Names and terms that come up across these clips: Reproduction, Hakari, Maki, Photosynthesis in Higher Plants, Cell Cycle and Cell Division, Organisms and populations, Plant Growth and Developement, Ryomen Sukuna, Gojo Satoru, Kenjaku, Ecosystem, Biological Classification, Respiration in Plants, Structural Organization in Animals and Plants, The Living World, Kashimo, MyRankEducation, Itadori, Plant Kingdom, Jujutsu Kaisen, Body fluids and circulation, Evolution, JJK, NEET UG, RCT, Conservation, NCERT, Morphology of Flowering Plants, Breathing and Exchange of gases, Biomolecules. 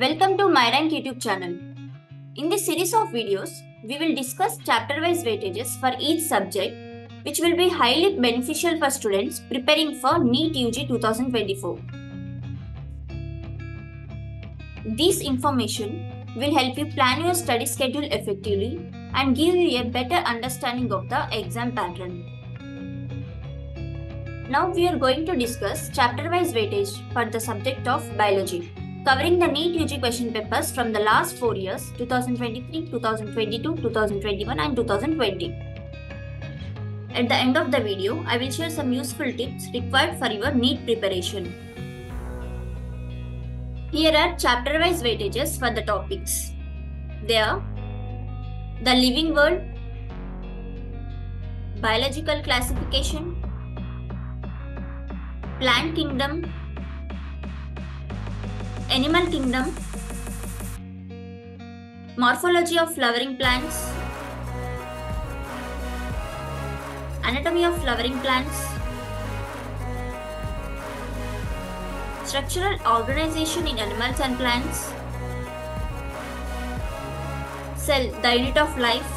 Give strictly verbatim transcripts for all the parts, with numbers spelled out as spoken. Welcome to MyRank YouTube channel. In this series of videos, we will discuss chapter-wise weightages for each subject, which will be highly beneficial for students preparing for NEET U G twenty twenty-four. This information will help you plan your study schedule effectively and give you a better understanding of the exam pattern. Now we are going to discuss chapter-wise weightage for the subject of biology, covering the NEET U G question papers from the last four years, twenty twenty-three, twenty twenty-two, twenty twenty-one and two thousand twenty. At the end of the video, I will share some useful tips required for your NEET preparation. Here are chapter-wise weightages for the topics. They are The Living World, Biological Classification, Plant Kingdom, Animal Kingdom, Morphology of Flowering Plants, Anatomy of Flowering Plants, Structural Organization in Animals and Plants, Cell, the unit of life,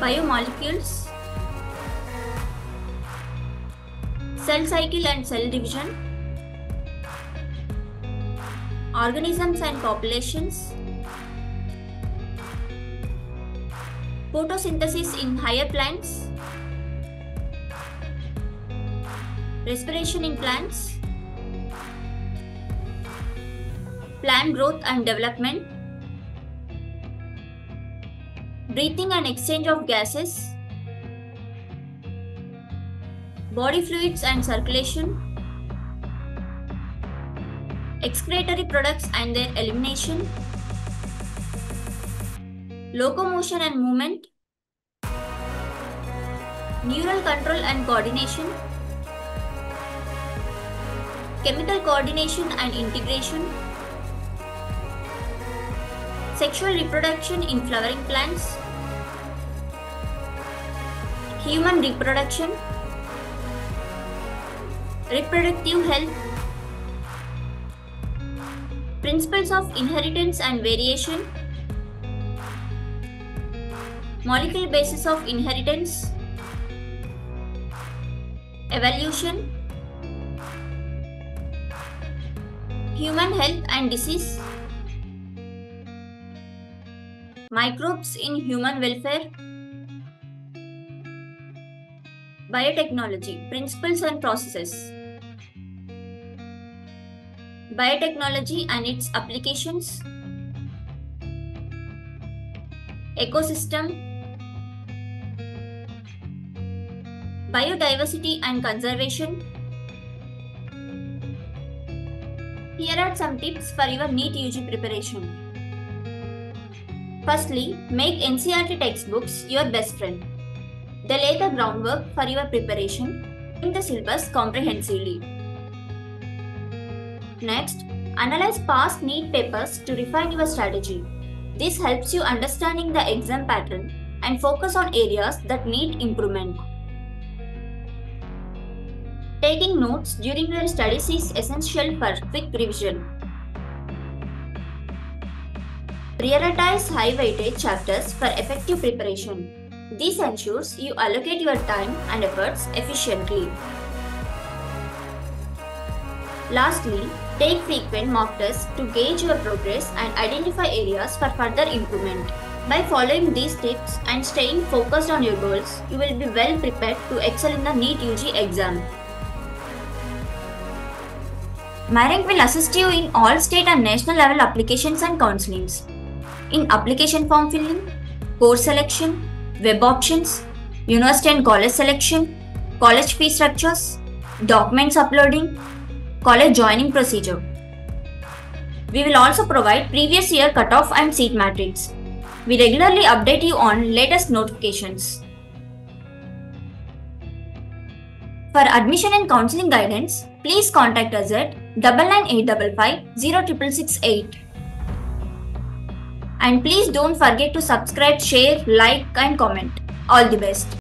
Biomolecules, Cell Cycle and Cell Division, Organisms and Populations, Photosynthesis in Higher Plants, Respiration in Plants, Plant Growth and Development, Breathing and Exchange of Gases, Body fluids and circulation, excretory products and their elimination, locomotion and movement, neural control and coordination, chemical coordination and integration, sexual reproduction in flowering plants, human reproduction, reproductive health, principles of inheritance and variation, molecular basis of inheritance, evolution, human health and disease, microbes in human welfare, biotechnology, principles and processes, biotechnology and its applications, ecosystem, biodiversity and conservation. Here are some tips for your NEET U G preparation. Firstly, make N C E R T textbooks your best friend. They lay the groundwork for your preparation in the syllabus comprehensively. Next, analyze past NEET papers to refine your strategy. This helps you understanding the exam pattern and focus on areas that need improvement. Taking notes during your studies is essential for quick revision. Prioritize high weightage chapters for effective preparation. This ensures you allocate your time and efforts efficiently. Lastly, take frequent mock tests to gauge your progress and identify areas for further improvement. By following these tips and staying focused on your goals, you will be well prepared to excel in the NEET U G exam. MyRank will assist you in all state and national level applications and counsellings, in application form filling, course selection, web options, university and college selection, college fee structures, documents uploading, college joining procedure. We will also provide previous year cutoff and seat matrix. We regularly update you on latest notifications. For admission and counseling guidance, please contact us at nine nine eight five five zero six six six eight. And please don't forget to subscribe, share, like and comment. All the best.